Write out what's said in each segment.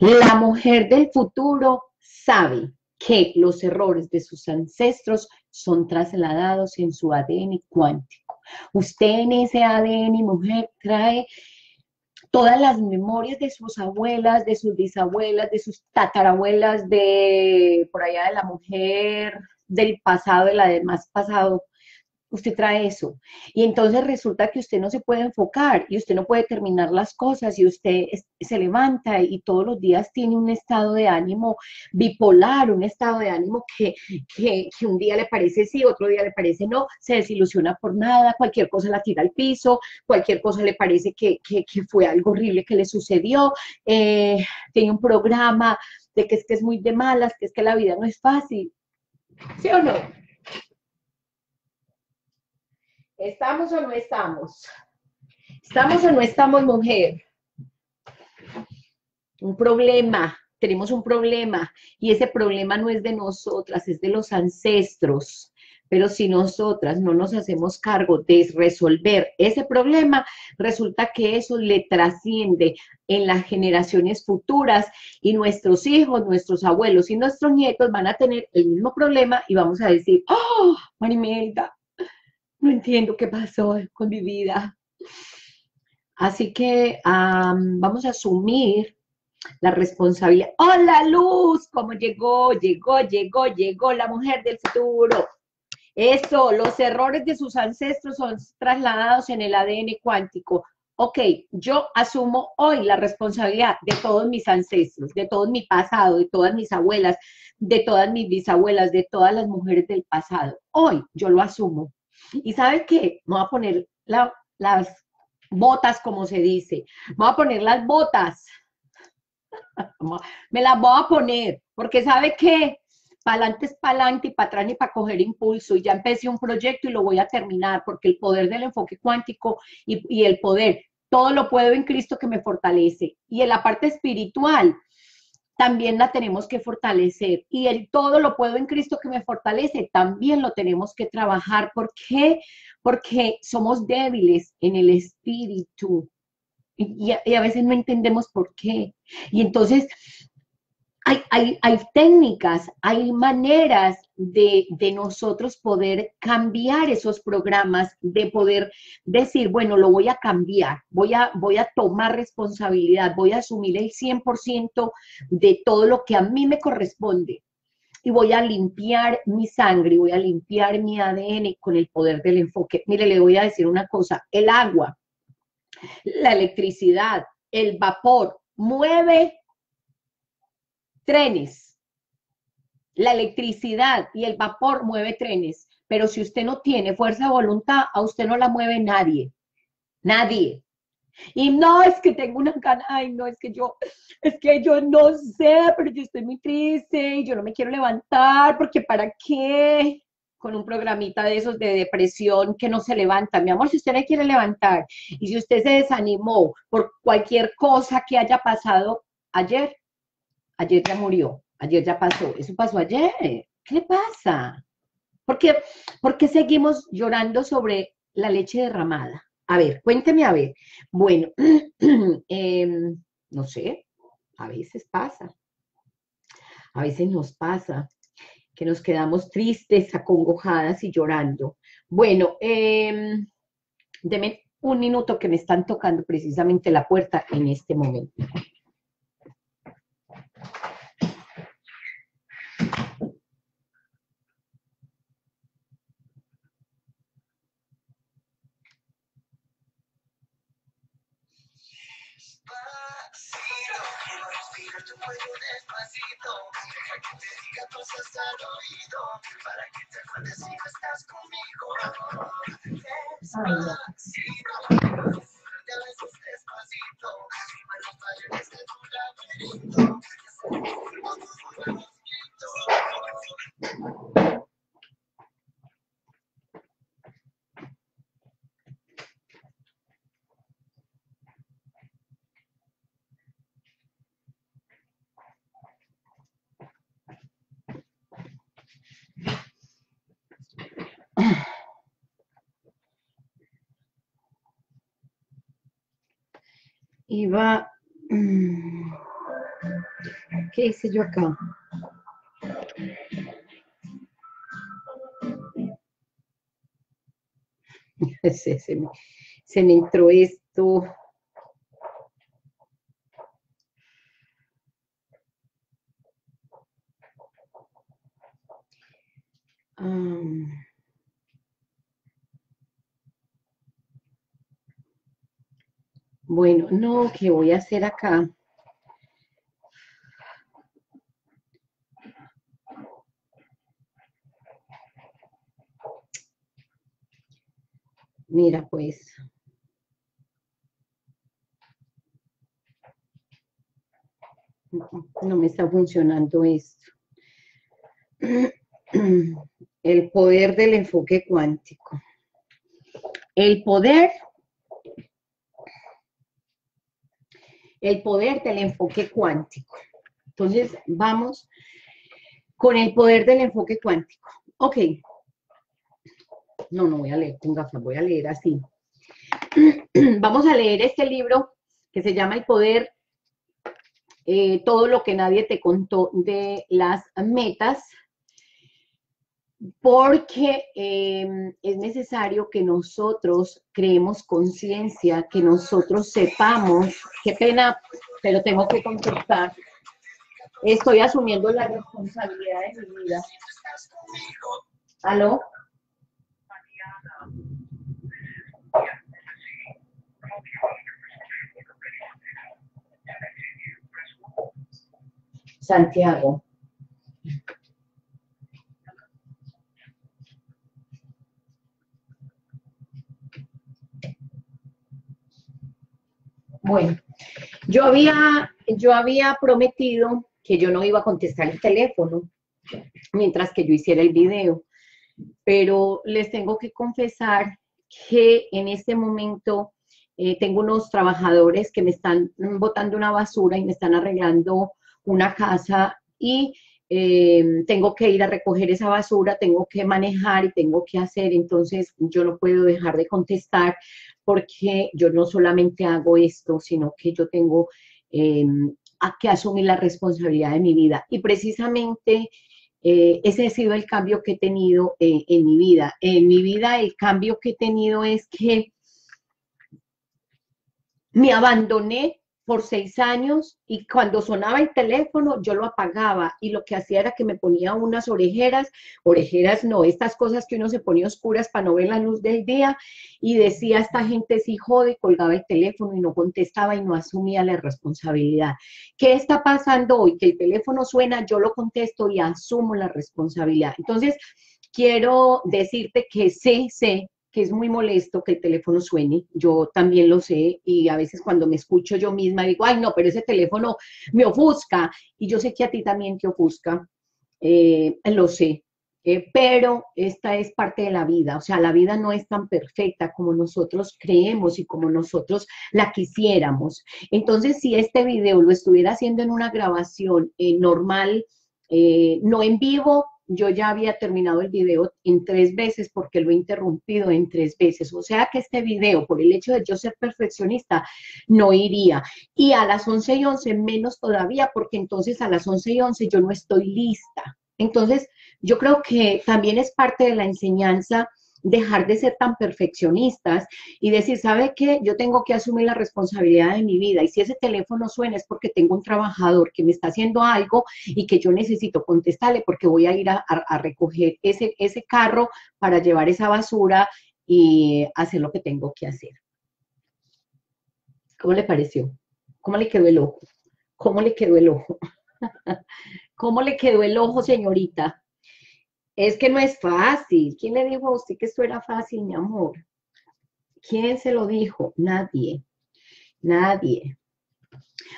La mujer del futuro sabe que los errores de sus ancestros son trasladados en su ADN cuántico. Usted en ese ADN mujer trae todas las memorias de sus abuelas, de sus bisabuelas, de sus tatarabuelas, de por allá de la mujer del pasado, de la del más pasado. Usted trae eso. Y entonces resulta que usted no se puede enfocar y usted no puede terminar las cosas y usted se levanta y todos los días tiene un estado de ánimo bipolar, un estado de ánimo que un día le parece sí, otro día le parece no, se desilusiona por nada, cualquier cosa la tira al piso, cualquier cosa le parece que fue algo horrible que le sucedió, tiene un programa de que es muy de malas, que es que la vida no es fácil. ¿Sí o no? ¿Estamos o no estamos? ¿Estamos o no estamos, mujer? Un problema, tenemos un problema, y ese problema no es de nosotras, es de los ancestros. Pero si nosotras no nos hacemos cargo de resolver ese problema, resulta que eso le trasciende en las generaciones futuras y nuestros hijos, nuestros abuelos y nuestros nietos van a tener el mismo problema y vamos a decir, ¡oh, María Imelda! No entiendo qué pasó con mi vida. Así que vamos a asumir la responsabilidad. ¡Hola, Luz! ¿Cómo llegó? Llegó la mujer del futuro. Eso, los errores de sus ancestros son trasladados en el ADN cuántico. Ok, yo asumo hoy la responsabilidad de todos mis ancestros, de todo mi pasado, de todas mis abuelas, de todas mis bisabuelas, de todas las mujeres del pasado. Hoy yo lo asumo. ¿Y sabe qué? Me voy a poner las botas, como se dice. Me voy a poner las botas. Me las voy a poner. Porque ¿sabe qué? Para adelante es para adelante y para atrás ni para coger impulso. Y ya empecé un proyecto y lo voy a terminar. Porque el poder del enfoque cuántico y el poder, todo lo puedo en Cristo que me fortalece. Y en la parte espiritual también la tenemos que fortalecer. Y el todo lo puedo en Cristo que me fortalece, también lo tenemos que trabajar. ¿Por qué? Porque somos débiles en el espíritu. Y a veces no entendemos por qué. Y entonces hay técnicas, hay maneras de nosotros poder cambiar esos programas, de poder decir, bueno, lo voy a cambiar, voy a tomar responsabilidad, voy a asumir el 100% de todo lo que a mí me corresponde y voy a limpiar mi sangre, voy a limpiar mi ADN con el poder del enfoque. Mire, le voy a decir una cosa, el agua, la electricidad, el vapor, mueve trenes. La electricidad y el vapor mueve trenes, pero si usted no tiene fuerza de voluntad, a usted no la mueve nadie, nadie. Y no es que tengo una gana, ay no, es que yo no sé, pero yo estoy muy triste y yo no me quiero levantar, porque ¿para qué? Con un programita de esos de depresión que no se levanta. Mi amor, si usted le quiere levantar y si usted se desanimó por cualquier cosa que haya pasado ayer, ayer ya murió, ayer ya pasó, eso pasó ayer. ¿Qué le pasa? ¿Por qué seguimos llorando sobre la leche derramada? A ver, cuénteme, a ver. Bueno, no sé, a veces pasa. A veces nos pasa que nos quedamos tristes, acongojadas y llorando. Bueno, deme un minuto que me están tocando precisamente la puerta en este momento. Iba ¿Qué hice yo acá? Se me entró esto. Bueno, no, ¿qué voy a hacer acá? Mira, pues. No me está funcionando esto. El poder del enfoque cuántico. El poder del enfoque cuántico. Entonces, vamos con el poder del enfoque cuántico. Ok. No voy a leer con gafas, voy a leer así. Vamos a leer este libro que se llama El Poder, todo lo que nadie te contó de las metas, porque es necesario que nosotros creemos conciencia, que nosotros sepamos, qué pena, pero tengo que contestar. Estoy asumiendo la responsabilidad de mi vida. ¿Aló? Santiago. Bueno, yo había prometido que yo no iba a contestar el teléfono mientras que yo hiciera el video, pero les tengo que confesar que en este momento tengo unos trabajadores que me están botando una basura y me están arreglando una casa y tengo que ir a recoger esa basura, tengo que manejar y tengo que hacer, entonces yo no puedo dejar de contestar porque yo no solamente hago esto, sino que yo tengo que asumir la responsabilidad de mi vida y precisamente ese ha sido el cambio que he tenido en mi vida. En mi vida el cambio que he tenido es que me abandoné por 6 años y cuando sonaba el teléfono yo lo apagaba y lo que hacía era que me ponía unas orejeras no, estas cosas que uno se ponía oscuras para no ver la luz del día y decía esta gente sí jode, colgaba el teléfono y no contestaba y no asumía la responsabilidad. ¿Qué está pasando hoy? Que el teléfono suena, yo lo contesto y asumo la responsabilidad. Entonces quiero decirte que sé que es muy molesto que el teléfono suene, yo también lo sé, y a veces cuando me escucho yo misma digo, ay no, pero ese teléfono me ofusca, y yo sé que a ti también te ofusca, lo sé, pero esta es parte de la vida, o sea, la vida no es tan perfecta como nosotros creemos y como nosotros la quisiéramos. Entonces, si este video lo estuviera haciendo en una grabación normal, no en vivo, yo ya había terminado el video en 3 veces porque lo he interrumpido en 3 veces. O sea que este video, por el hecho de yo ser perfeccionista, no iría. Y a las 11:11 menos todavía, porque entonces a las 11:11 yo no estoy lista. Entonces, yo creo que también es parte de la enseñanza dejar de ser tan perfeccionistas y decir, ¿sabe qué? Yo tengo que asumir la responsabilidad de mi vida y si ese teléfono suena es porque tengo un trabajador que me está haciendo algo y que yo necesito contestarle porque voy a ir a recoger ese carro para llevar esa basura y hacer lo que tengo que hacer. ¿Cómo le pareció? ¿Cómo le quedó el ojo? ¿Cómo le quedó el ojo? ¿Cómo le quedó el ojo, señorita? Es que no es fácil. ¿Quién le dijo a usted que esto era fácil, mi amor? ¿Quién se lo dijo? Nadie. Nadie.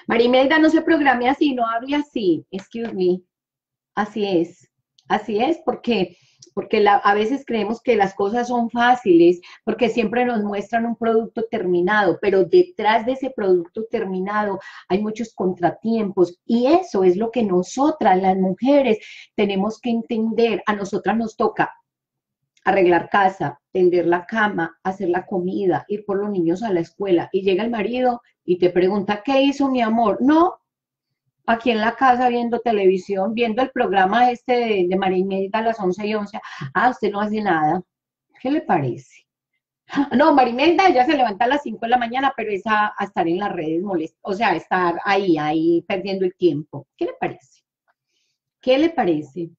María Imelda, no se programe así, no hable así. Excuse me. Así es. Así es porque a veces creemos que las cosas son fáciles porque siempre nos muestran un producto terminado, pero detrás de ese producto terminado hay muchos contratiempos y eso es lo que nosotras, las mujeres, tenemos que entender. A nosotras nos toca arreglar casa, tender la cama, hacer la comida, ir por los niños a la escuela y llega el marido y te pregunta, ¿qué hizo mi amor? No, aquí en la casa viendo televisión, viendo el programa este de María Imelda a las 11:11. Ah, usted no hace nada. ¿Qué le parece? No, María Imelda ya se levanta a las 5 de la mañana, pero es a estar en las redes molesta, o sea, estar ahí perdiendo el tiempo. ¿Qué le parece? ¿Qué le parece?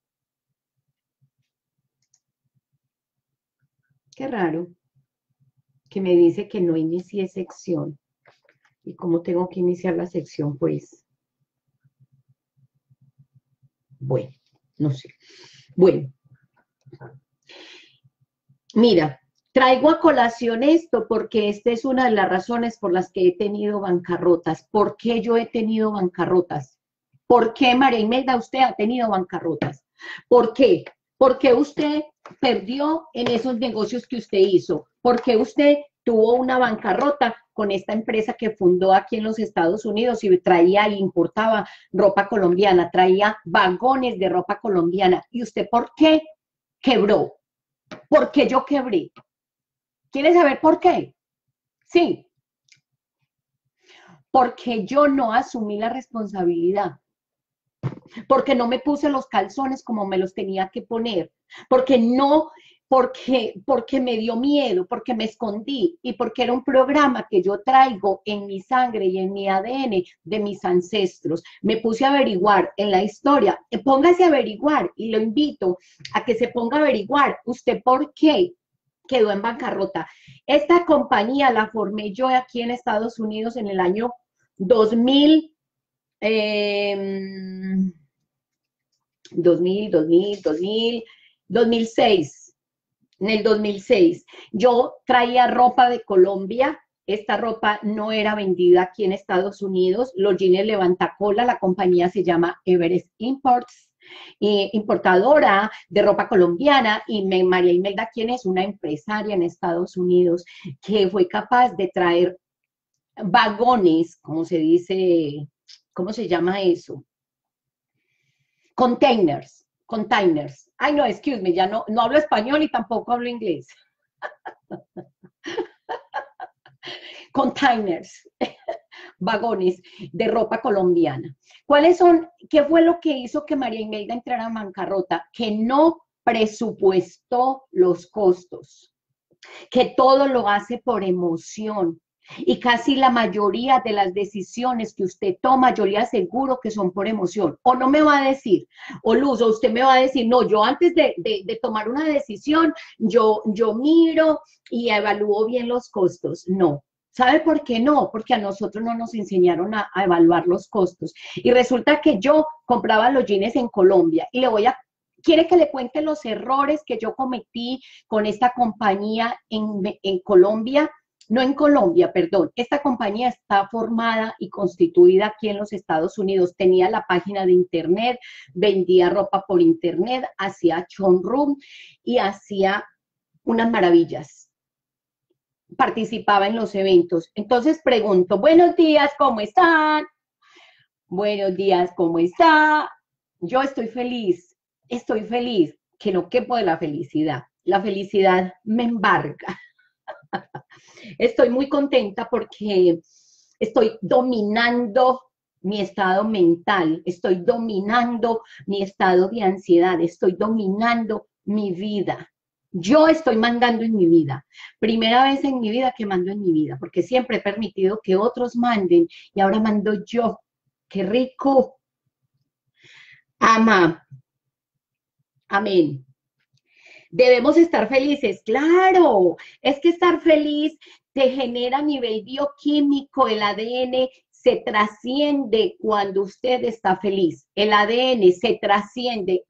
Qué raro que me dice que no inicié sección. ¿Y cómo tengo que iniciar la sección, pues? Bueno, no sé. Bueno. Mira, traigo a colación esto porque esta es una de las razones por las que he tenido bancarrotas. ¿Por qué yo he tenido bancarrotas? ¿Por qué, María Imelda, usted ha tenido bancarrotas? ¿Por qué? Porque usted perdió en esos negocios que usted hizo. Porque usted tuvo una bancarrota con esta empresa que fundó aquí en los Estados Unidos y traía y importaba ropa colombiana, traía vagones de ropa colombiana. ¿Y usted por qué quebró? ¿Por qué yo quebré? ¿Quiere saber por qué? Sí. Porque yo no asumí la responsabilidad. Porque no me puse los calzones como me los tenía que poner. Porque no... Porque me dio miedo, porque me escondí y porque era un programa que yo traigo en mi sangre y en mi ADN de mis ancestros. Me puse a averiguar en la historia. Póngase a averiguar y lo invito a que se ponga a averiguar usted por qué quedó en bancarrota. Esta compañía la formé yo aquí en Estados Unidos en el año 2006. En el 2006, yo traía ropa de Colombia, esta ropa no era vendida aquí en Estados Unidos, los jeans levantacola, la compañía se llama Everest Imports, importadora de ropa colombiana, y María Imelda, quien es una empresaria en Estados Unidos, que fue capaz de traer vagones, como se dice, ¿cómo se llama eso? Containers. Ay, no, excuse me, ya no hablo español y tampoco hablo inglés. Containers, vagones de ropa colombiana. ¿Cuáles son? ¿Qué fue lo que hizo que María Imelda entrara en bancarrota? Que no presupuestó los costos, que todo lo hace por emoción. Y casi la mayoría de las decisiones que usted toma, yo le aseguro que son por emoción. O no me va a decir, o Luz, o usted me va a decir, no, yo antes de tomar una decisión, yo miro y evalúo bien los costos. No. ¿Sabe por qué no? Porque a nosotros no nos enseñaron a evaluar los costos. Y resulta que yo compraba los jeans en Colombia y le voy a... ¿Quiere que le cuente los errores que yo cometí con esta compañía en Colombia? No en Colombia, perdón. Esta compañía está formada y constituida aquí en los Estados Unidos. Tenía la página de internet, vendía ropa por internet, hacía showroom y hacía unas maravillas. Participaba en los eventos. Entonces pregunto, buenos días, ¿cómo están? Buenos días, ¿cómo está? Yo estoy feliz, que no quepo de la felicidad. La felicidad me embarga. Estoy muy contenta porque estoy dominando mi estado mental, estoy dominando mi estado de ansiedad, estoy dominando mi vida. Yo estoy mandando en mi vida. Primera vez en mi vida que mando en mi vida, porque siempre he permitido que otros manden y ahora mando yo. ¡Qué rico! Ama. Amén. Debemos estar felices, claro, es que estar feliz te genera a nivel bioquímico, el ADN se trasciende cuando usted está feliz, el ADN se trasciende,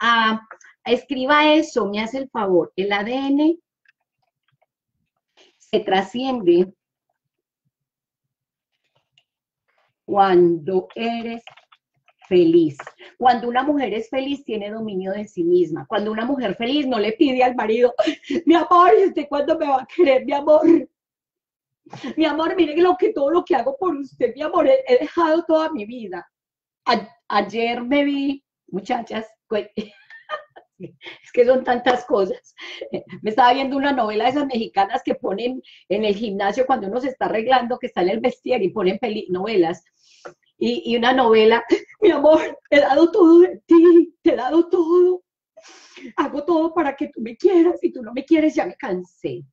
escriba eso, me hace el favor, el ADN se trasciende cuando eres feliz. Feliz. Cuando una mujer es feliz, tiene dominio de sí misma. Cuando una mujer feliz no le pide al marido, mi amor, ¿usted cuándo me va a querer, mi amor? Mi amor, mire todo lo que hago por usted, mi amor, he dejado toda mi vida. Ayer me vi, muchachas, es que son tantas cosas. Me estaba viendo una novela de esas mexicanas que ponen en el gimnasio cuando uno se está arreglando, que está en el vestir y ponen novelas. y una novela, mi amor, he dado todo de ti, te he dado todo, hago todo para que tú me quieras, si tú no me quieres ya me cansé.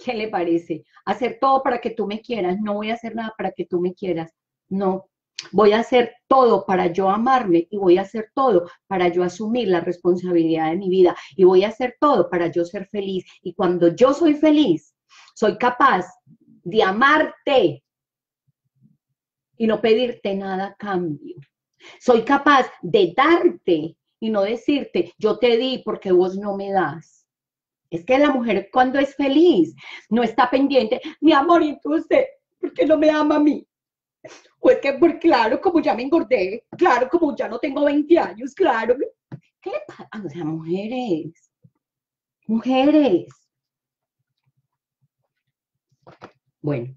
¿Qué le parece? Hacer todo para que tú me quieras, no voy a hacer nada para que tú me quieras, no. Voy a hacer todo para yo amarme y voy a hacer todo para yo asumir la responsabilidad de mi vida y voy a hacer todo para yo ser feliz. Y cuando yo soy feliz, soy capaz de amarte y no pedirte nada a cambio. Soy capaz de darte y no decirte, yo te di porque vos no me das. Es que la mujer cuando es feliz no está pendiente, mi amor, ¿y tú usted por qué no me ama a mí? Pues que, por claro, como ya me engordé, claro, como ya no tengo 20 años, claro. ¿Qué le pasa? O sea, mujeres, mujeres. Bueno.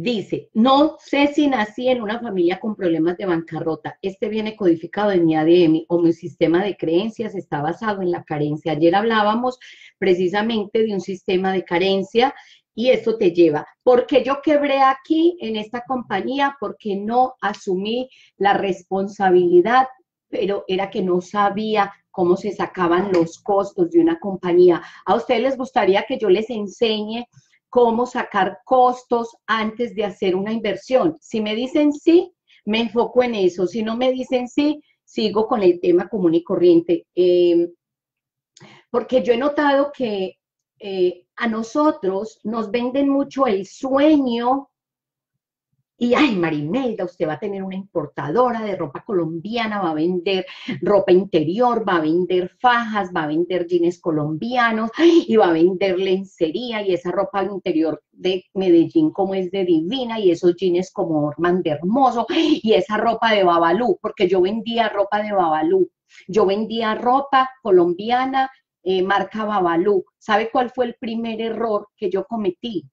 Dice, no sé si nací en una familia con problemas de bancarrota. Este viene codificado en mi ADN o mi sistema de creencias está basado en la carencia. Ayer hablábamos precisamente de un sistema de carencia. Y eso te lleva, porque yo quebré aquí en esta compañía porque no asumí la responsabilidad, pero era que no sabía cómo se sacaban los costos de una compañía. ¿A ustedes les gustaría que yo les enseñe cómo sacar costos antes de hacer una inversión? Si me dicen sí, me enfoco en eso. Si no me dicen sí, sigo con el tema común y corriente. Porque yo he notado que a nosotros nos venden mucho el sueño y, ay, María Imelda, usted va a tener una importadora de ropa colombiana, va a vender ropa interior, va a vender fajas, va a vender jeans colombianos y va a vender lencería y esa ropa interior de Medellín como es de divina y esos jeans como Orman de hermoso y esa ropa de Babalú, porque yo vendía ropa de Babalú, yo vendía ropa colombiana, marca Babalú. ¿Sabe cuál fue el primer error que yo cometí?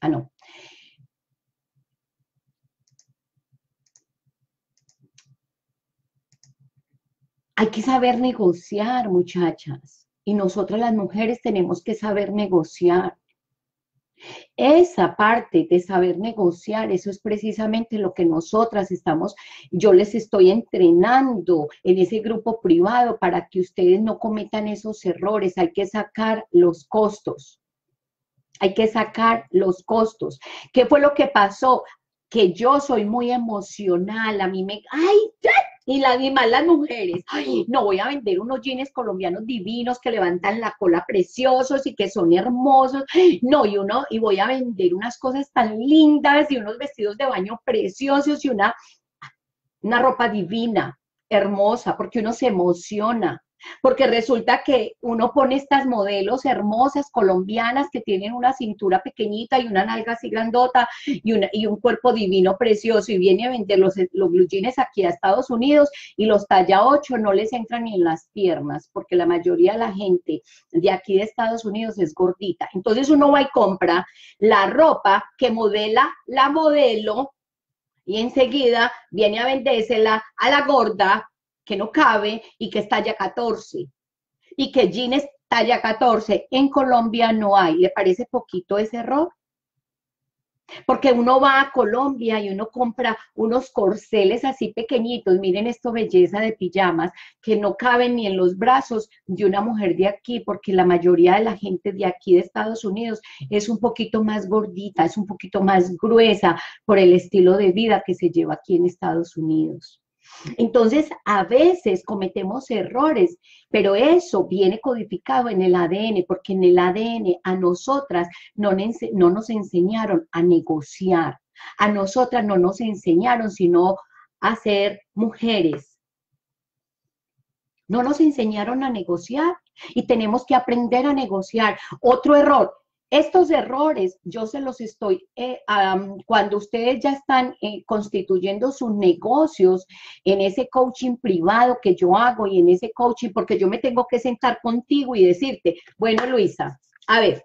Ah, no. Hay que saber negociar, muchachas. Y nosotras las mujeres tenemos que saber negociar. Esa parte de saber negociar, eso es precisamente lo que nosotras estamos, yo les estoy entrenando en ese grupo privado para que ustedes no cometan esos errores. Hay que sacar los costos, hay que sacar los costos. ¿Qué fue lo que pasó? Que yo soy muy emocional, a mí me... ¡Ay, ya! Y las mujeres, ay, no voy a vender unos jeans colombianos divinos que levantan la cola preciosos y que son hermosos, no, y voy a vender unas cosas tan lindas y unos vestidos de baño preciosos y una ropa divina, hermosa, porque uno se emociona, porque resulta que uno pone estas modelos hermosas colombianas que tienen una cintura pequeñita y una nalga así grandota y un cuerpo divino precioso y viene a vender los blue jeans aquí a Estados Unidos y los talla 8 no les entran ni en las piernas porque la mayoría de la gente de aquí de Estados Unidos es gordita. Entonces uno va y compra la ropa que modela la modelo y enseguida viene a vendérsela a la gorda que no cabe y que es talla 14, y que jeans talla 14, en Colombia no hay. ¿Le parece poquito ese error? Porque uno va a Colombia y uno compra unos corceles así pequeñitos, miren esto, belleza de pijamas, que no caben ni en los brazos de una mujer de aquí, porque la mayoría de la gente de aquí de Estados Unidos es un poquito más gordita, es un poquito más gruesa por el estilo de vida que se lleva aquí en Estados Unidos. Entonces, a veces cometemos errores, pero eso viene codificado en el ADN, porque en el ADN a nosotras no nos enseñaron a negociar, a nosotras no nos enseñaron sino a ser mujeres. No nos enseñaron a negociar y tenemos que aprender a negociar. Otro error. Estos errores yo se los estoy, cuando ustedes ya están constituyendo sus negocios en ese coaching privado que yo hago y en ese coaching, porque yo me tengo que sentar contigo y decirte, bueno, Luisa, a ver,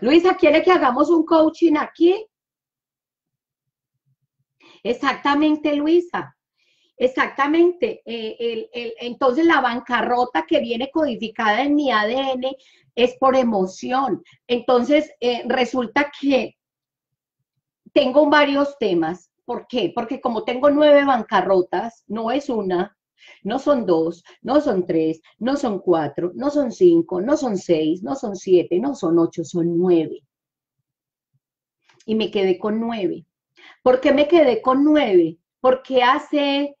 Luisa, ¿quiere que hagamos un coaching aquí? Exactamente, Luisa. Exactamente, entonces la bancarrota que viene codificada en mi ADN es por emoción, entonces resulta que Tengo varios temas. ¿Por qué? Porque como tengo 9 bancarrotas, no es una, no son 2, no son 3, no son 4, no son 5, no son 6, no son 7, no son 8, son 9. Y me quedé con 9. ¿Por qué me quedé con 9? Porque hace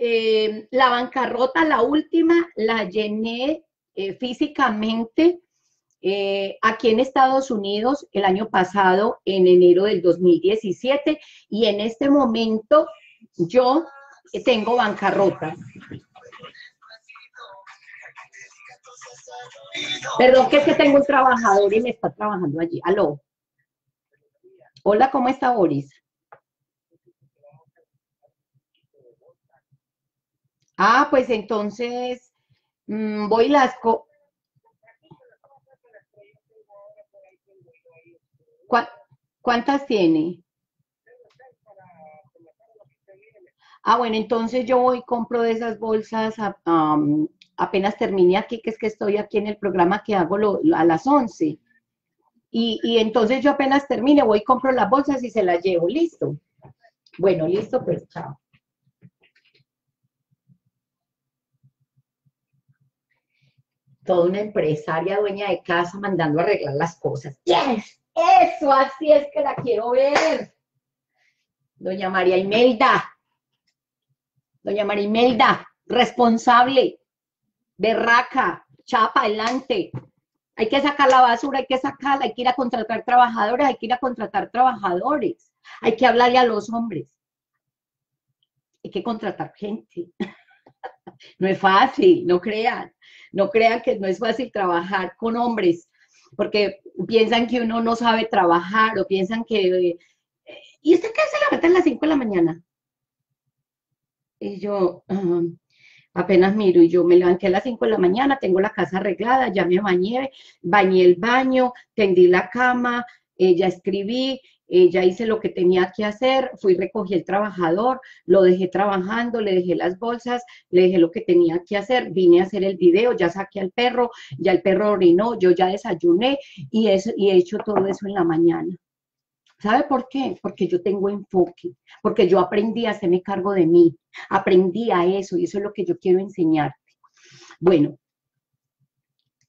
la bancarrota, la última, la llené físicamente aquí en Estados Unidos el año pasado, en enero del 2017, y en este momento yo tengo bancarrota. Perdón, que es que tengo un trabajador y me está trabajando allí. Aló. Hola, ¿cómo está Boris? Ah, pues entonces voy lasco. ¿Cuántas tiene? Ah, bueno, entonces yo voy y compro de esas bolsas apenas terminé aquí, que es que estoy aquí en el programa que hago a las 11. Y entonces yo apenas termine, voy y compro las bolsas y se las llevo. ¿Listo? Bueno, listo, pues chao. Toda una empresaria dueña de casa mandando a arreglar las cosas. ¡Yes! ¡Eso! Así es que la quiero ver. Doña María Imelda. Doña María Imelda, responsable, berraca, chapa adelante. Hay que sacar la basura, hay que sacarla, hay que ir a contratar trabajadoras, hay que ir a contratar trabajadores. Hay que hablarle a los hombres. Hay que contratar gente. No es fácil, no crean. No crean que no es fácil trabajar con hombres, porque piensan que uno no sabe trabajar o piensan que... ¿Y usted qué hace la verdad a las 5 de la mañana? Y yo apenas miro y yo me levanté a las 5 de la mañana, tengo la casa arreglada, ya me bañé, bañé el baño, tendí la cama, ya escribí, ya hice lo que tenía que hacer, fui, recogí el trabajador, lo dejé trabajando, le dejé las bolsas, le dejé lo que tenía que hacer, vine a hacer el video, ya saqué al perro, ya el perro orinó, yo ya desayuné y he hecho todo eso en la mañana. ¿Sabe por qué? Porque yo tengo enfoque, porque yo aprendí a hacerme cargo de mí, aprendí a eso y eso es lo que yo quiero enseñarte. Bueno,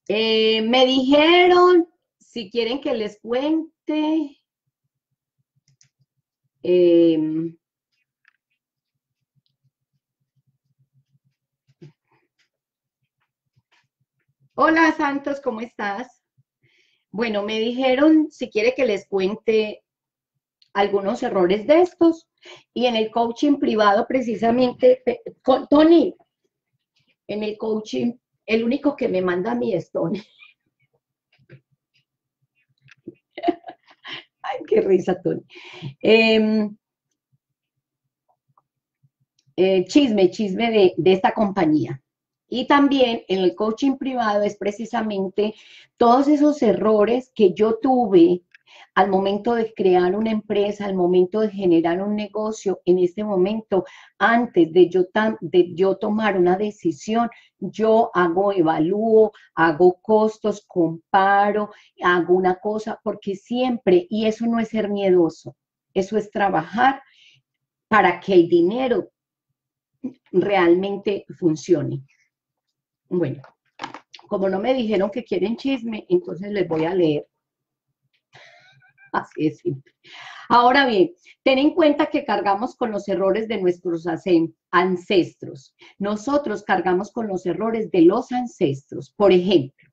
me dijeron, si quieren que les cuente... Hola Santos, ¿cómo estás? Bueno, me dijeron si quiere que les cuente algunos errores de estos y en el coaching privado precisamente, con Tony, en el coaching, el único que me manda a mí es Tony. Ay, qué risa, Tony. Chisme de esta compañía. Y también en el coaching privado es precisamente todos esos errores que yo tuve al momento de crear una empresa, al momento de generar un negocio, en este momento, antes de yo tomar una decisión, yo evalúo, hago costos, comparo, hago una cosa, porque siempre, y eso no es ser miedoso, eso es trabajar para que el dinero realmente funcione. Bueno, como no me dijeron que quieren chisme, entonces les voy a leer. Así es simple. Ahora bien, ten en cuenta que cargamos con los errores de nuestros ancestros. Nosotros cargamos con los errores de los ancestros. Por ejemplo,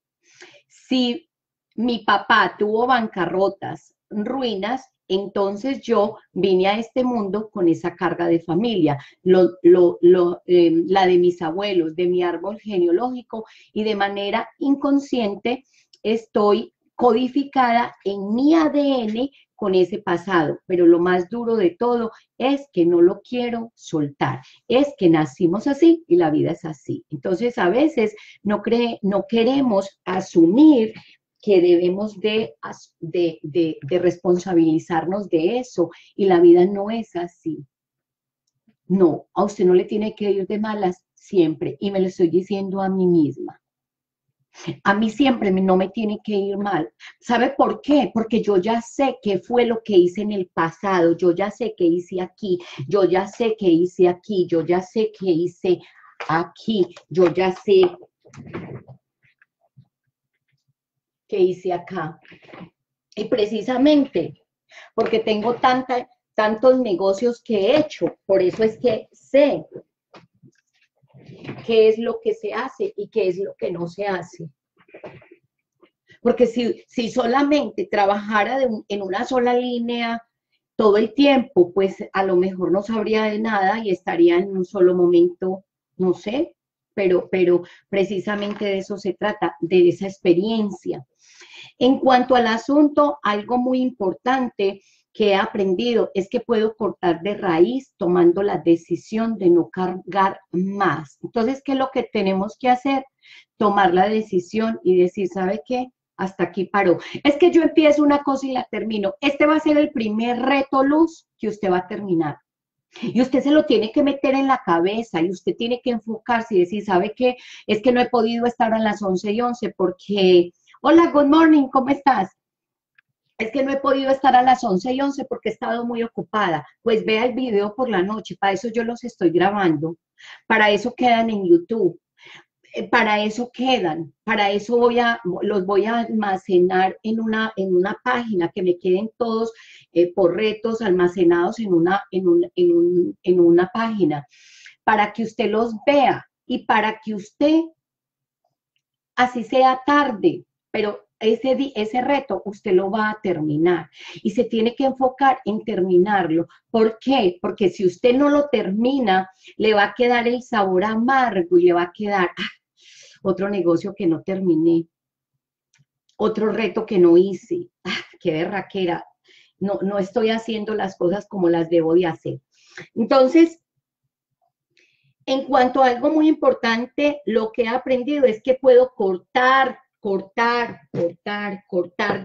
si mi papá tuvo bancarrotas, ruinas, entonces yo vine a este mundo con esa carga de familia, la de mis abuelos, de mi árbol genealógico, y de manera inconsciente estoy codificada en mi ADN con ese pasado, pero lo más duro de todo es que no lo quiero soltar, es que nacimos así y la vida es así. Entonces a veces no queremos asumir que debemos de responsabilizarnos de eso y la vida no es así. No, a usted no le tiene que ir de malas siempre y me lo estoy diciendo a mí misma. A mí siempre no me tiene que ir mal. ¿Sabe por qué? Porque yo ya sé qué fue lo que hice en el pasado, yo ya sé qué hice aquí, yo ya sé qué hice aquí, yo ya sé qué hice aquí, yo ya sé qué hice acá. Y precisamente porque tengo tantos negocios que he hecho, por eso es que sé qué es lo que se hace y qué es lo que no se hace. Porque si solamente trabajara en una sola línea todo el tiempo, pues a lo mejor no sabría de nada y estaría en un solo momento, no sé, pero precisamente de eso se trata, de esa experiencia. En cuanto al asunto, algo muy importante que he aprendido es que puedo cortar de raíz tomando la decisión de no cargar más. Entonces, ¿qué es lo que tenemos que hacer? Tomar la decisión y decir, ¿sabe qué? Hasta aquí paró. Es que yo empiezo una cosa y la termino. Este va a ser el primer reto, Luz, que usted va a terminar. Y usted se lo tiene que meter en la cabeza y usted tiene que enfocarse y decir, ¿sabe qué? Es que no he podido estar a las 11:11 porque... Hola, good morning, ¿cómo estás? Es que no he podido estar a las 11:11 porque he estado muy ocupada. Pues vea el video por la noche, para eso yo los estoy grabando. Para eso quedan en YouTube. Para eso quedan. Para eso los voy a almacenar en una página, que me queden todos por retos almacenados en una página. Para que usted los vea y para que usted, así sea tarde, pero... Ese reto usted lo va a terminar y se tiene que enfocar en terminarlo. ¿Por qué? Porque si usted no lo termina, le va a quedar el sabor amargo y le va a quedar otro negocio que no terminé, otro reto que no hice, qué berraquera, no estoy haciendo las cosas como las debo de hacer. Entonces, en cuanto a algo muy importante, lo que he aprendido es que puedo cortar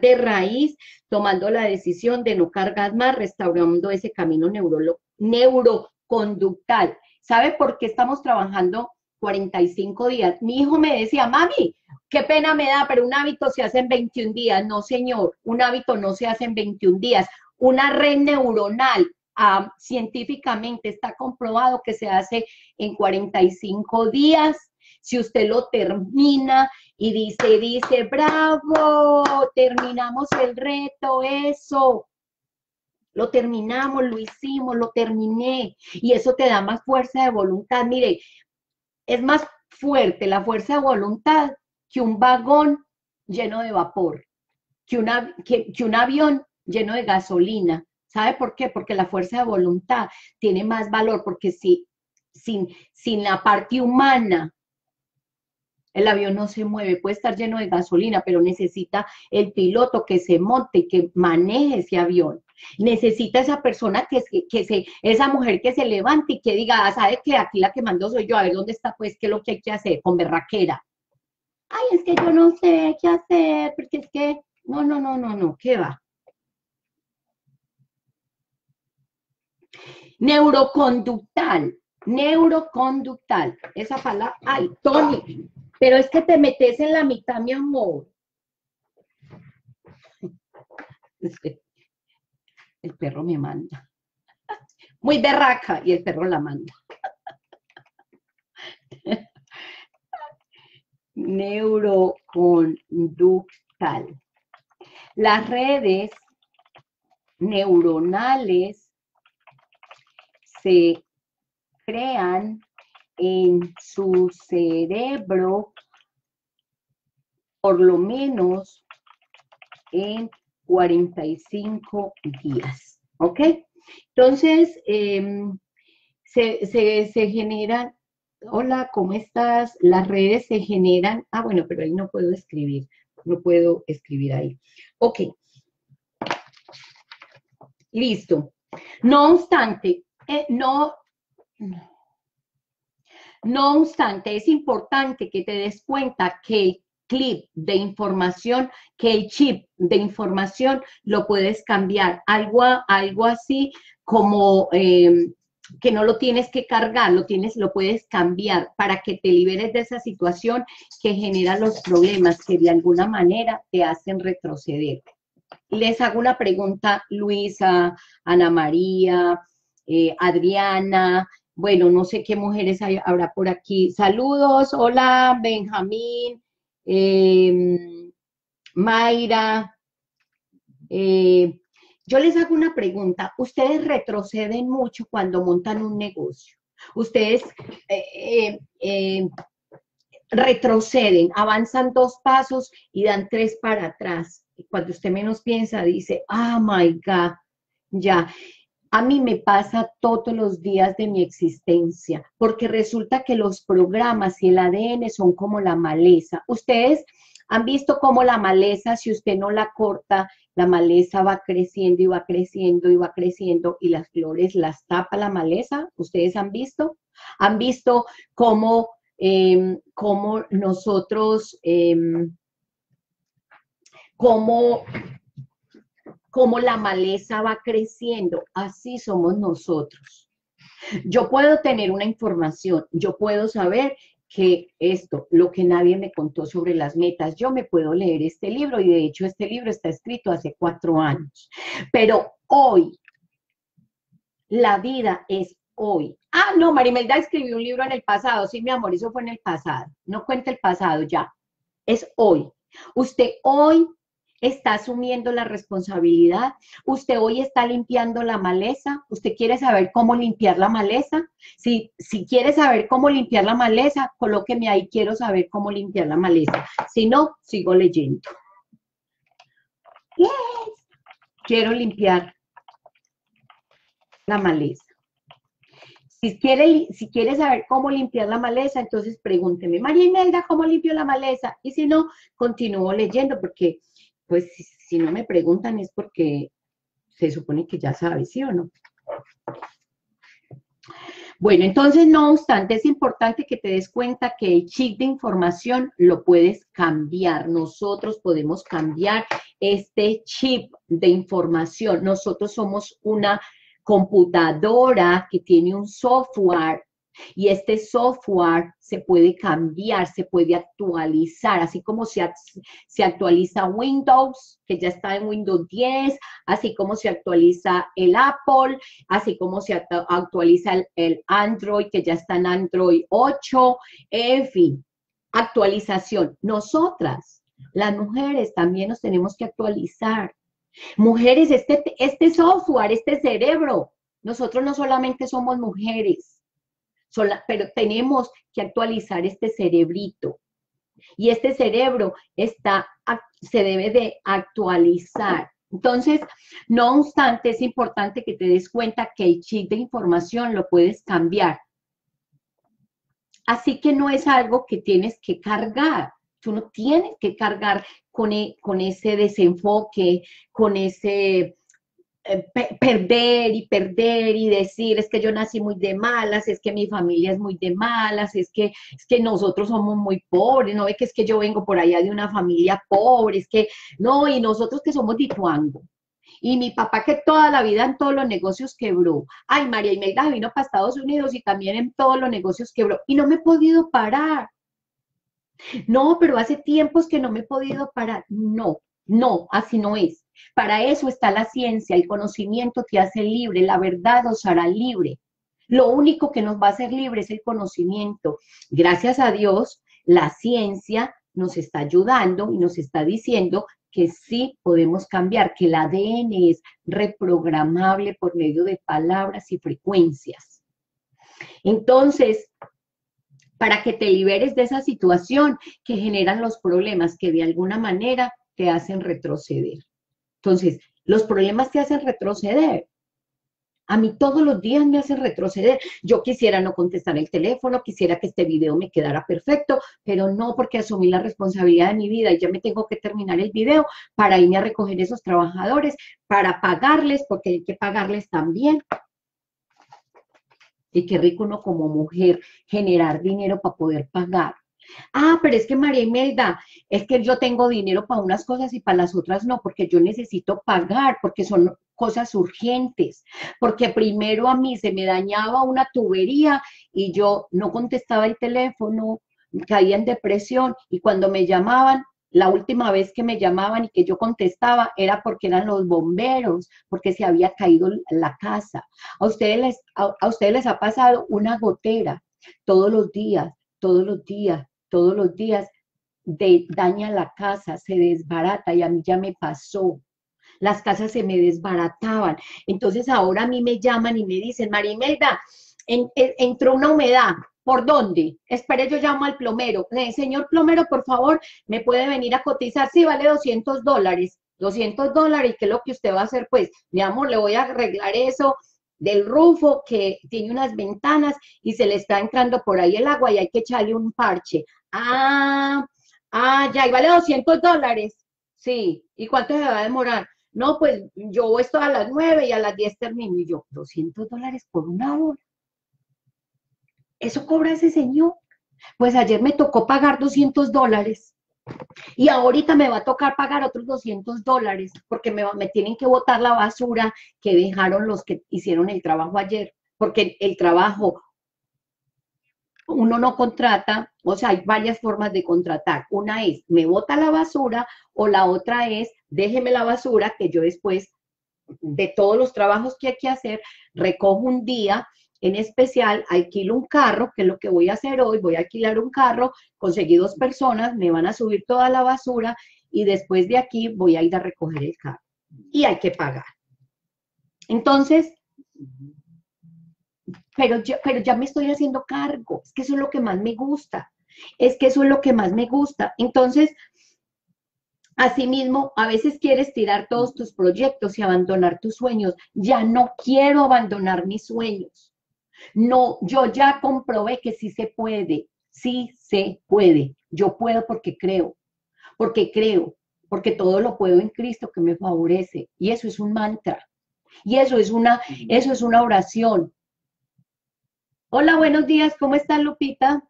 de raíz, tomando la decisión de no cargar más, restaurando ese camino neuroconductal. ¿Sabe por qué estamos trabajando 45 días? Mi hijo me decía, mami, qué pena me da, pero un hábito se hace en 21 días. No, señor, un hábito no se hace en 21 días. Una red neuronal científicamente está comprobado que se hace en 45 días. Si usted lo termina y dice, bravo, terminamos el reto, eso. Lo terminamos, lo hicimos, lo terminé. Y eso te da más fuerza de voluntad. Mire, es más fuerte la fuerza de voluntad que un vagón lleno de vapor, que un avión lleno de gasolina. ¿Sabe por qué? Porque la fuerza de voluntad tiene más valor, porque sin la parte humana, el avión no se mueve, puede estar lleno de gasolina, pero necesita el piloto que se monte y que maneje ese avión. Necesita esa persona, esa mujer que se levante y que diga, ¿sabe qué? Aquí la que mando soy yo, a ver dónde está, pues, qué es lo que hay que hacer, con berraquera. Ay, es que yo no sé qué hacer, porque es que, no, ¿qué va? Neuroconductal, esa palabra, ay, Tony, pero es que te metes en la mitad, mi amor. El perro me manda. Muy berraca, y el perro la manda. Neuroconductal. Las redes neuronales se crean en su cerebro, por lo menos en 45 días, ¿ok? Entonces, se generan, hola, ¿cómo estás? Las redes se generan, bueno, pero ahí no puedo escribir ahí. Ok, listo. No obstante, es importante que te des cuenta que el clip de información, que el chip de información lo puedes cambiar. Algo así como que no lo tienes que cargar, lo puedes cambiar para que te liberes de esa situación que genera los problemas que de alguna manera te hacen retroceder. Les hago una pregunta, Luisa, Ana María, Adriana, bueno, no sé qué mujeres habrá por aquí. Saludos, hola, Benjamín, Mayra. Yo les hago una pregunta. Ustedes retroceden mucho cuando montan un negocio. Ustedes retroceden, avanzan 2 pasos y dan 3 para atrás. Y cuando usted menos piensa, dice, oh my God, ya. A mí me pasa todos los días de mi existencia, porque resulta que los programas y el ADN son como la maleza. Ustedes han visto cómo la maleza, si usted no la corta, la maleza va creciendo y va creciendo y va creciendo y las flores las tapa la maleza. ¿Ustedes han visto? ¿Han visto cómo, cómo la maleza va creciendo? Así somos nosotros. Yo puedo tener una información, yo puedo saber que esto, lo que nadie me contó sobre las metas, yo me puedo leer este libro, y de hecho este libro está escrito hace 4 años, pero hoy, la vida es hoy. Ah, no, María Imelda escribió un libro en el pasado, sí, mi amor, eso fue en el pasado, no cuenta el pasado ya, es hoy. Usted hoy está asumiendo la responsabilidad, usted hoy está limpiando la maleza, usted quiere saber cómo limpiar la maleza, si quiere saber cómo limpiar la maleza, colóqueme ahí, quiero saber cómo limpiar la maleza, si no, sigo leyendo. Yes. Quiero limpiar la maleza. Si quiere saber cómo limpiar la maleza, entonces pregúnteme, María Imelda, ¿cómo limpio la maleza? Y si no, continúo leyendo, porque pues si no me preguntan es porque se supone que ya sabe, ¿sí o no? Bueno, entonces no obstante, es importante que te des cuenta que el chip de información lo puedes cambiar. Nosotros podemos cambiar este chip de información. Nosotros somos una computadora que tiene un software. Y este software se puede cambiar, se puede actualizar, así como se actualiza Windows, que ya está en Windows 10, así como se actualiza el Apple, así como se actualiza el Android, que ya está en Android 8, en fin, actualización. Nosotras, las mujeres, también nos tenemos que actualizar. Mujeres, este software, este cerebro, nosotros no solamente somos mujeres, pero tenemos que actualizar este cerebrito. Y este cerebro se debe de actualizar. Entonces, no obstante, es importante que te des cuenta que el chip de información lo puedes cambiar. Así que no es algo que tienes que cargar. Tú no tienes que cargar con ese desenfoque, con ese perder y decir, es que yo nací muy de malas, es que mi familia es muy de malas, es que nosotros somos muy pobres, no ve que es que yo vengo por allá de una familia pobre, es que no, y nosotros que somos de Ituango, y mi papá que toda la vida en todos los negocios quebró, ay, María Imelda vino para Estados Unidos y también en todos los negocios quebró, y no me he podido parar, no, pero hace tiempos que no me he podido parar, no, así no es. Para eso está la ciencia, el conocimiento te hace libre, la verdad os hará libre. Lo único que nos va a hacer libre es el conocimiento. Gracias a Dios, la ciencia nos está ayudando y nos está diciendo que sí podemos cambiar, que el ADN es reprogramable por medio de palabras y frecuencias. Entonces, para que te liberes de esa situación que generan los problemas que de alguna manera te hacen retroceder. Entonces, los problemas te hacen retroceder. A mí todos los días me hacen retroceder. Yo quisiera no contestar el teléfono, quisiera que este video me quedara perfecto, pero no, porque asumí la responsabilidad de mi vida y ya me tengo que terminar el video para irme a recoger esos trabajadores, para pagarles, porque hay que pagarles también. Y qué rico uno como mujer generar dinero para poder pagar. Ah, pero es que María Imelda, es que yo tengo dinero para unas cosas y para las otras no, porque yo necesito pagar, porque son cosas urgentes, porque primero a mí se me dañaba una tubería y yo no contestaba el teléfono, caía en depresión, y cuando me llamaban, la última vez que me llamaban y que yo contestaba era porque eran los bomberos, porque se había caído la casa. A ustedes les ha pasado una gotera todos los días, daña la casa, se desbarata, y a mí ya me pasó. Las casas se me desbarataban. Entonces ahora a mí me llaman y me dicen, María Imelda, entró una humedad. ¿Por dónde? Espere, yo llamo al plomero. Señor plomero, por favor, ¿me puede venir a cotizar? Sí, vale $200. $200, ¿qué es lo que usted va a hacer? Pues, mi amor, le voy a arreglar eso del rufo que tiene unas ventanas y se le está entrando por ahí el agua y hay que echarle un parche. Ya, y vale $200. Sí, ¿y cuánto se va a demorar? No, pues, yo voy a las 9 y a las 10 termino. Y yo, $200 por una hora. ¿Eso cobra ese señor? Pues ayer me tocó pagar $200 y ahorita me va a tocar pagar otros $200 porque me tienen que botar la basura que dejaron los que hicieron el trabajo ayer, porque el trabajo uno no contrata, o sea, hay varias formas de contratar. Una es, me bota la basura, o la otra es, déjeme la basura que yo después de todos los trabajos que hay que hacer, recojo un día. En especial, alquilo un carro, que es lo que voy a hacer hoy. Voy a alquilar un carro, conseguí 2 personas, me van a subir toda la basura y después de aquí voy a ir a recoger el carro. Y hay que pagar. Entonces, pero ya me estoy haciendo cargo. Es que eso es lo que más me gusta. Entonces, asimismo, a veces quieres tirar todos tus proyectos y abandonar tus sueños. Ya no quiero abandonar mis sueños. No, yo ya comprobé que sí se puede. Yo puedo porque creo, porque todo lo puedo en Cristo que me favorece. Y eso es un mantra. Y eso es una oración. Hola, buenos días. ¿Cómo estás, Lupita?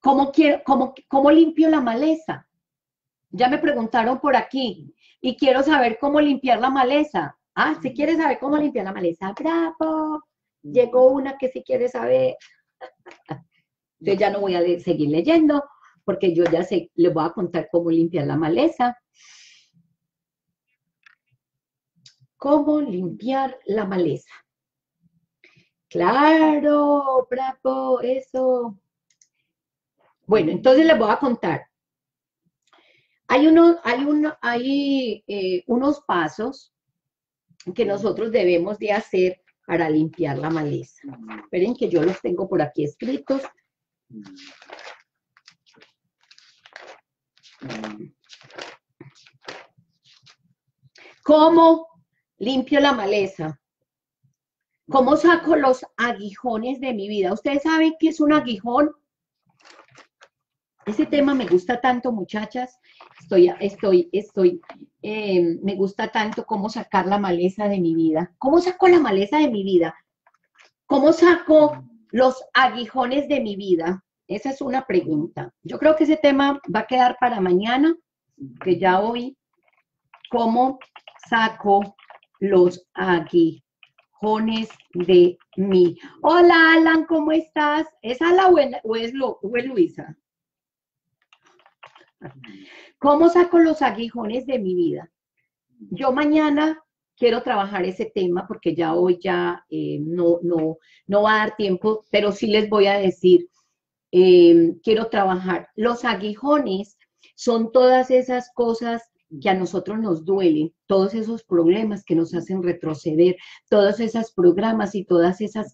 ¿Cómo limpio la maleza? Ya me preguntaron por aquí. Y quiero saber cómo limpiar la maleza. Ah, si quieres saber cómo limpiar la maleza, bravo, llegó una que sí quiere saber. Yo ya no voy a seguir leyendo, porque yo ya sé, les voy a contar cómo limpiar la maleza. ¿Cómo limpiar la maleza? Claro, bravo, eso. Bueno, entonces les voy a contar. Hay unos pasos que nosotros debemos de hacer para limpiar la maleza. Esperen que yo los tengo por aquí escritos. ¿Cómo limpio la maleza? ¿Cómo saco los aguijones de mi vida? ¿Ustedes saben qué es un aguijón? Ese tema me gusta tanto, muchachas. Me gusta tanto cómo sacar la maleza de mi vida. ¿Cómo saco la maleza de mi vida? ¿Cómo saco los aguijones de mi vida? Esa es una pregunta. Yo creo que ese tema va a quedar para mañana, que ya hoy, ¿cómo saco los aguijones de mí? Hola, Alan, ¿cómo estás? ¿Es Alan o es Luisa? ¿Cómo saco los aguijones de mi vida? Yo mañana quiero trabajar ese tema porque ya hoy ya no va a dar tiempo, pero sí les voy a decir, quiero trabajar. Los aguijones son todas esas cosas que a nosotros nos duelen, todos esos problemas que nos hacen retroceder, todos esos programas y todas esas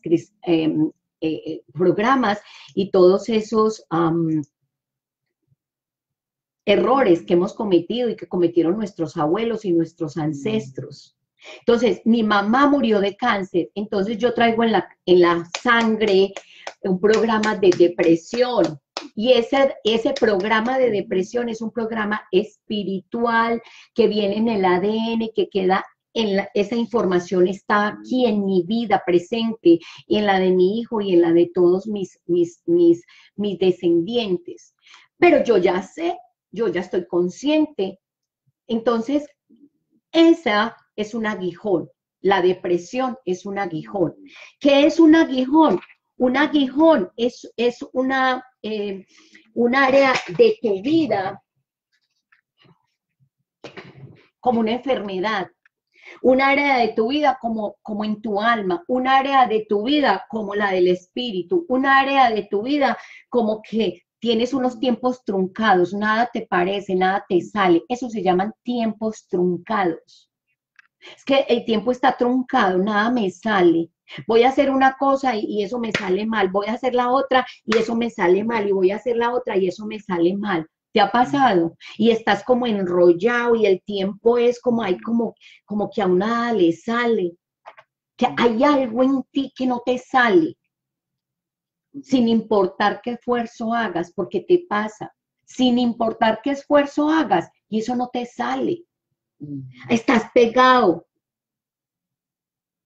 errores que hemos cometido y que cometieron nuestros abuelos y nuestros ancestros. Entonces, mi mamá murió de cáncer, entonces yo traigo en la sangre un programa de depresión, y ese programa de depresión es un programa espiritual que viene en el ADN, que queda esa información está aquí en mi vida presente, y en la de mi hijo y en la de todos mis descendientes. Pero yo ya sé, yo ya estoy consciente Entonces, esa es un aguijón. La depresión es un aguijón. ¿Qué es un aguijón? Un aguijón es un área de tu vida como una enfermedad, un área de tu vida como en tu alma, un área de tu vida como la del espíritu, un área de tu vida como que tienes unos tiempos truncados, nada te parece, nada te sale. Eso se llaman tiempos truncados. Es que el tiempo está truncado, nada me sale. Voy a hacer una cosa y eso me sale mal. Voy a hacer la otra y eso me sale mal. Y voy a hacer la otra y eso me sale mal. ¿Te ha pasado? Y estás como enrollado y el tiempo es como, hay como que a una nada le sale. Que hay algo en ti que no te sale. Sin importar qué esfuerzo hagas, porque te pasa. Sin importar qué esfuerzo hagas y eso no te sale. Estás pegado.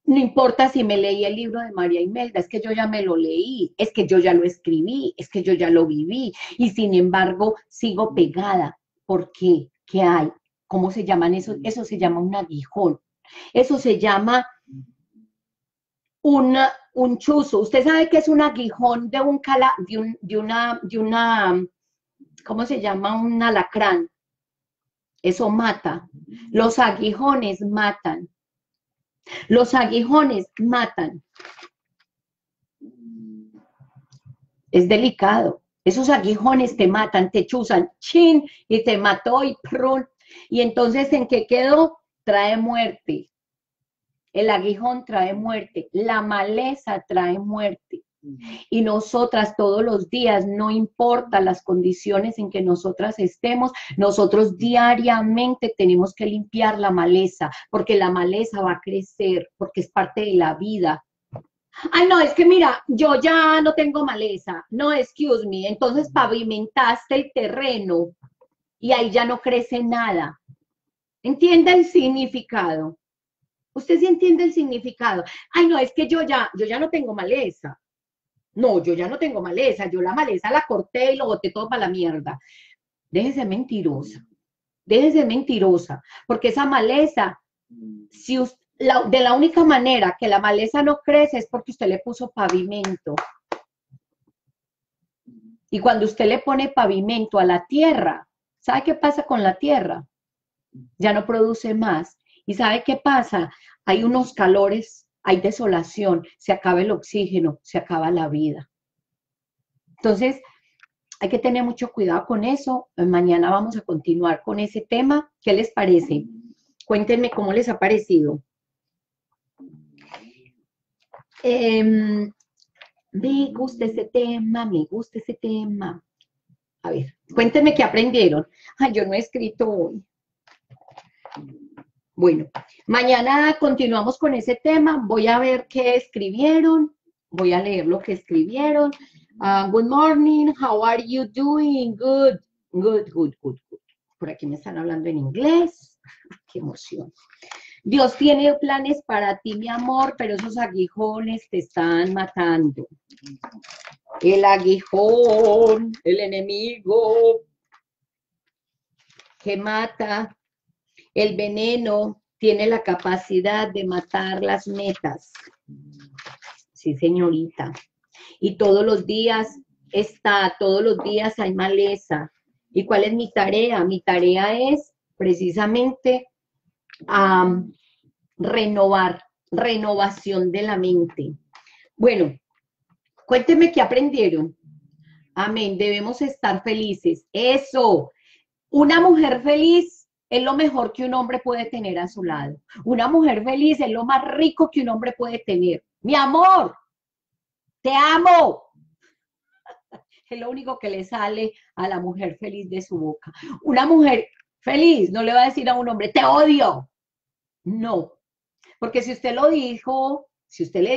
No importa si me leí el libro de María Imelda, es que yo ya me lo leí, es que yo ya lo escribí, es que yo ya lo viví, y sin embargo sigo pegada. ¿Por qué? ¿Qué hay? ¿Cómo se llaman eso? Eso se llama un aguijón. Eso se llama un chuzo. Usted sabe que es un aguijón ¿cómo se llama? Un alacrán. Eso mata. Los aguijones matan. Los aguijones matan. Es delicado. Esos aguijones te matan, te chuzan, chin, y te mató y prun. Y entonces, ¿en qué quedó? Trae muerte. El aguijón trae muerte. La maleza trae muerte. Y nosotras todos los días, no importa las condiciones en que nosotras estemos, nosotros diariamente tenemos que limpiar la maleza, porque la maleza va a crecer, porque es parte de la vida. Ay, no, es que mira, yo ya no tengo maleza. No, excuse me. Entonces pavimentaste el terreno y ahí ya no crece nada. ¿Entiende el significado? ¿Usted sí entiende el significado? Ay, no, es que yo ya no tengo maleza. No, yo ya no tengo maleza, yo la maleza la corté y lo boté todo para la mierda. Déjese mentirosa, porque esa maleza, de la única manera que la maleza no crece es porque usted le puso pavimento. Y cuando usted le pone pavimento a la tierra, ¿sabe qué pasa con la tierra? Ya no produce más. ¿Y sabe qué pasa? Hay unos calores. Hay desolación, se acaba el oxígeno, se acaba la vida. Entonces, hay que tener mucho cuidado con eso. Mañana vamos a continuar con ese tema. ¿Qué les parece? Cuéntenme cómo les ha parecido. Me gusta ese tema, me gusta ese tema. A ver, cuéntenme qué aprendieron. Ay, yo no he escrito hoy. Bueno, mañana continuamos con ese tema. Voy a ver qué escribieron. Voy a leer lo que escribieron. Good morning. How are you doing? Good, good, good, good, good. Por aquí me están hablando en inglés. Qué emoción. Dios tiene planes para ti, mi amor, pero esos aguijones te están matando. El aguijón, el enemigo que mata. El veneno tiene la capacidad de matar las metas. Sí, señorita. Y todos los días todos los días hay maleza. ¿Y cuál es mi tarea? Mi tarea es precisamente renovación de la mente. Bueno, cuénteme qué aprendieron. Amén, debemos estar felices. Eso, una mujer feliz es lo mejor que un hombre puede tener a su lado. Una mujer feliz es lo más rico que un hombre puede tener. Mi amor, te amo. Es lo único que le sale a la mujer feliz de su boca. Una mujer feliz no le va a decir a un hombre, te odio. No, porque si usted le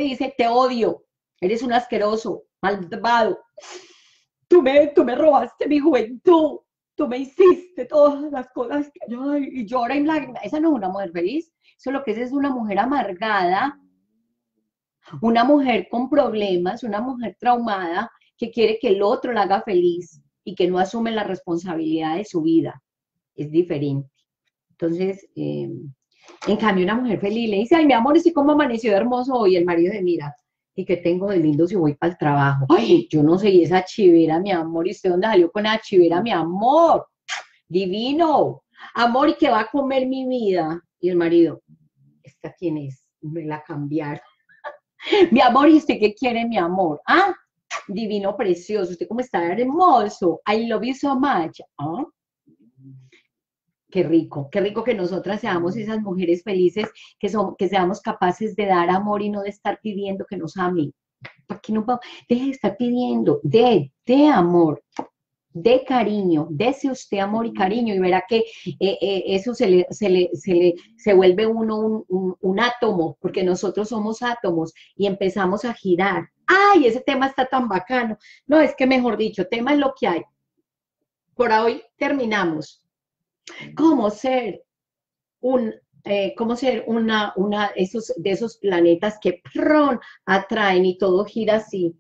dice, te odio, eres un asqueroso, malvado. Tú me robaste mi juventud. Tú me hiciste todas las cosas que yo, y llora en lágrimas. Esa no es una mujer feliz. Eso lo que es una mujer amargada, una mujer con problemas, una mujer traumada que quiere que el otro la haga feliz y que no asume la responsabilidad de su vida. Es diferente. Entonces, en cambio, una mujer feliz le dice, ay, mi amor, ¿sí cómo amaneció hermoso hoy? Y el marido se mira, ¿y qué tengo de lindo si voy para el trabajo? Ay, yo no sé, y esa chivera, mi amor, ¿y usted dónde salió con la chivera, mi amor? Divino. Amor, ¿y qué va a comer mi vida? Y el marido, ¿esta quién es? Me la cambiaron. Mi amor, ¿y usted qué quiere, mi amor? Ah, divino, precioso, usted cómo está hermoso. I love you so much. ¿Ah? Qué rico que nosotras seamos esas mujeres felices, que seamos capaces de dar amor y no de estar pidiendo que nos amen. ¿Para qué no vamos? Deje de estar pidiendo, de amor, de cariño, dése usted amor y cariño, y verá que eso se vuelve uno un átomo, porque nosotros somos átomos y empezamos a girar. ¡Ay, ese tema está tan bacano! No, es que mejor dicho, tema es lo que hay. Por hoy terminamos. Cómo ser una de esos planetas que ¡prón! Atraen y todo gira así,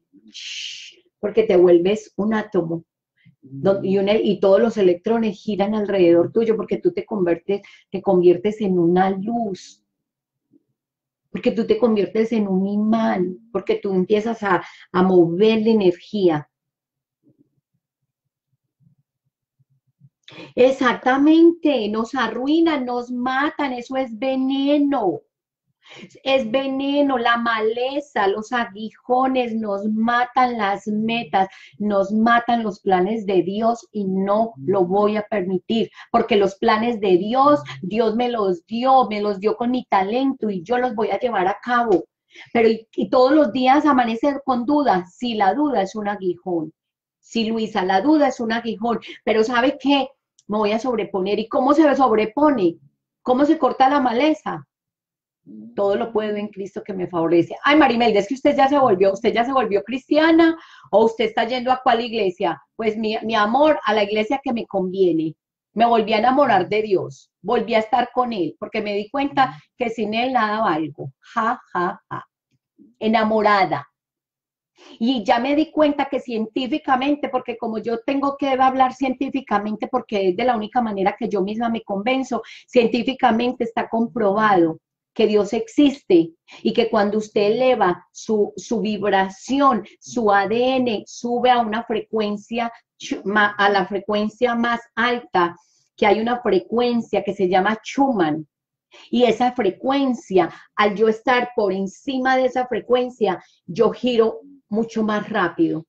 porque te vuelves un átomo y todos los electrones giran alrededor tuyo, porque tú te conviertes en una luz, porque tú te conviertes en un imán, porque tú empiezas a mover la energía. Exactamente, nos arruinan, nos matan, eso es veneno, la maleza, los aguijones, nos matan las metas, nos matan los planes de Dios y no lo voy a permitir, porque los planes de Dios, Dios me los dio con mi talento y yo los voy a llevar a cabo, pero y todos los días amanecer con duda, si la duda es un aguijón, si Luisa, la duda es un aguijón, pero ¿sabe qué? Me voy a sobreponer. ¿Y cómo se sobrepone? ¿Cómo se corta la maleza? Todo lo puedo en Cristo que me favorece. Ay, María Imelda, es que usted ya se volvió cristiana, o usted está yendo a cuál iglesia. Pues mi amor, a la iglesia que me conviene. Me volví a enamorar de Dios, volví a estar con Él, porque me di cuenta que sin Él nada valgo. Ja, ja, ja. Enamorada. Y ya me di cuenta que científicamente, porque como yo tengo que hablar científicamente, porque es de la única manera que yo misma me convenzo, científicamente está comprobado que Dios existe y que cuando usted eleva su vibración, su ADN sube a una frecuencia, a la frecuencia más alta, que hay una frecuencia que se llama Schumann. Y esa frecuencia, al yo estar por encima de esa frecuencia, yo giro mucho más rápido.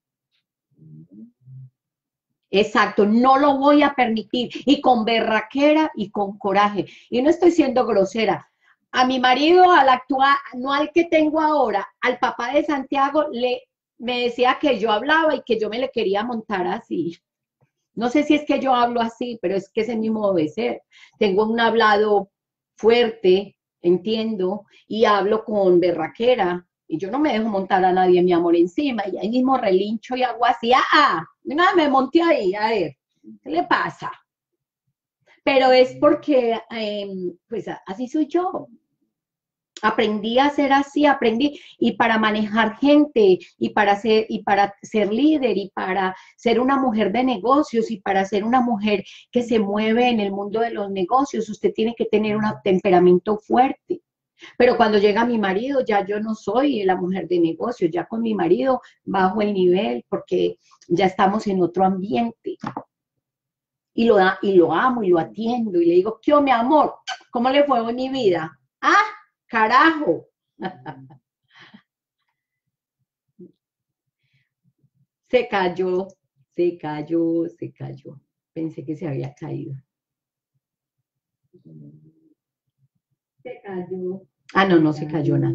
Exacto, no lo voy a permitir, y con berraquera y con coraje. Y no estoy siendo grosera. A mi marido, al actual, no al que tengo ahora, al papá de Santiago, me decía que yo hablaba y que yo me le quería montar así. No sé si es que yo hablo así, pero es que ese es mi modo de ser. Tengo un hablado fuerte, entiendo, y hablo con berraquera, y yo no me dejo montar a nadie, mi amor, encima, y ahí mismo relincho y hago así, nada, me monté ahí, a ver, ¿qué le pasa? Pero es porque, pues así soy yo, aprendí a ser así, aprendí, y para manejar gente, y para ser líder, y para ser una mujer de negocios, y para ser una mujer que se mueve en el mundo de los negocios, usted tiene que tener un temperamento fuerte. Pero cuando llega mi marido, ya yo no soy la mujer de negocios, ya con mi marido bajo el nivel, porque ya estamos en otro ambiente. Y lo amo, y lo atiendo, y le digo, ¿qué, mi amor? ¿Cómo le fue en mi vida? ¡Ah! ¡Carajo! Se cayó. Pensé que se había caído. Se cayó. Ah, no, no se cayó nada.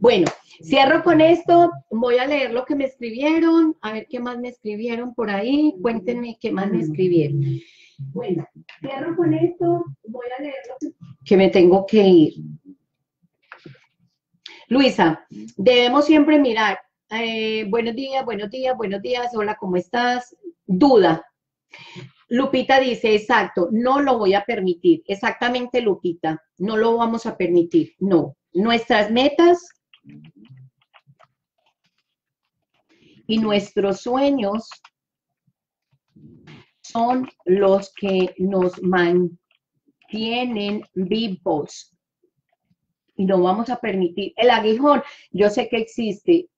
Bueno, cierro con esto. Voy a leer lo que me escribieron. A ver qué más me escribieron por ahí. Cuéntenme qué más me escribieron. Bueno, cierro con esto. Voy a leer lo que me tengo que ir. Luisa, debemos siempre mirar, buenos días, hola, ¿cómo estás? Duda. Lupita dice, exacto, no lo voy a permitir. Exactamente, Lupita, no lo vamos a permitir, no. Nuestras metas y nuestros sueños son los que nos mantienen mantienen vivos. Y no vamos a permitir el aguijón, yo sé que existe,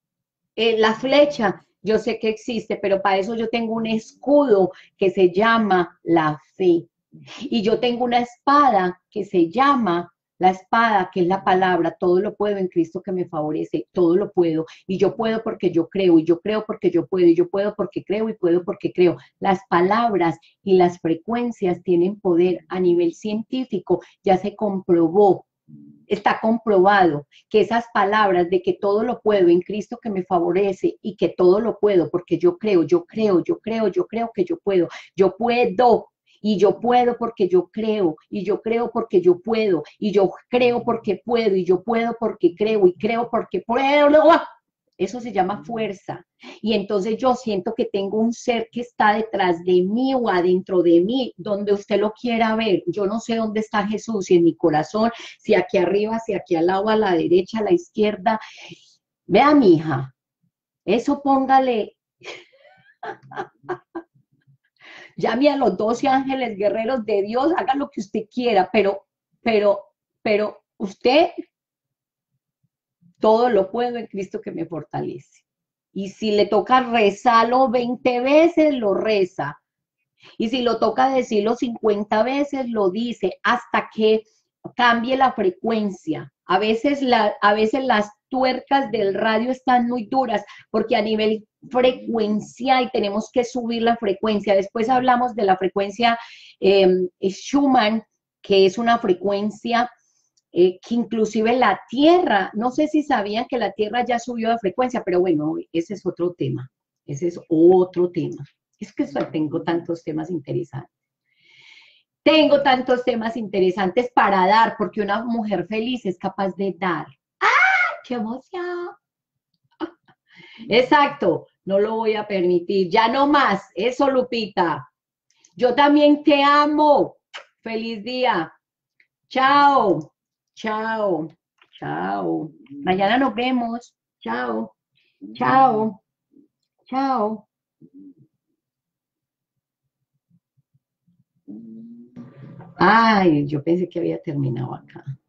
la flecha, yo sé que existe, pero para eso yo tengo un escudo que se llama la fe. Y yo tengo una espada que se llama la espada, que es la palabra, todo lo puedo en Cristo que me favorece, todo lo puedo, y yo puedo porque yo creo, y yo creo porque yo puedo, y yo puedo porque creo, y puedo porque creo. Las palabras y las frecuencias tienen poder a nivel científico, ya se comprobó, está comprobado que esas palabras de que todo lo puedo en Cristo que me favorece y que todo lo puedo porque yo creo, yo creo, yo creo, yo creo que yo puedo, y yo puedo porque yo creo, y yo creo porque yo puedo, y yo creo porque puedo, y yo puedo porque creo, y creo porque puedo. Eso se llama fuerza. Y entonces yo siento que tengo un ser que está detrás de mí o adentro de mí, donde usted lo quiera ver. Yo no sé dónde está Jesús, si en mi corazón, si aquí arriba, si aquí al lado, a la derecha, a la izquierda. Vea, mija, eso póngale... Llame a los 12 ángeles guerreros de Dios, haga lo que usted quiera, pero usted, todo lo puedo en Cristo que me fortalece. Y si le toca rezarlo 20 veces, lo reza. Y si lo toca decirlo 50 veces, lo dice, hasta que cambie la frecuencia. A veces las tuercas del radio están muy duras porque a nivel frecuencial tenemos que subir la frecuencia. Después hablamos de la frecuencia Schumann, que es una frecuencia que inclusive la Tierra, no sé si sabían que la Tierra ya subió de frecuencia, pero bueno, ese es otro tema. Ese es otro tema. Es que tengo tantos temas interesantes. Tengo tantos temas interesantes para dar, porque una mujer feliz es capaz de dar. ¡Ah, qué emoción! Exacto, no lo voy a permitir. Ya no más, eso, Lupita. Yo también te amo. Feliz día. Chao, chao, chao. Mañana nos vemos. Chao, chao, chao. Ay, yo pensé que había terminado acá.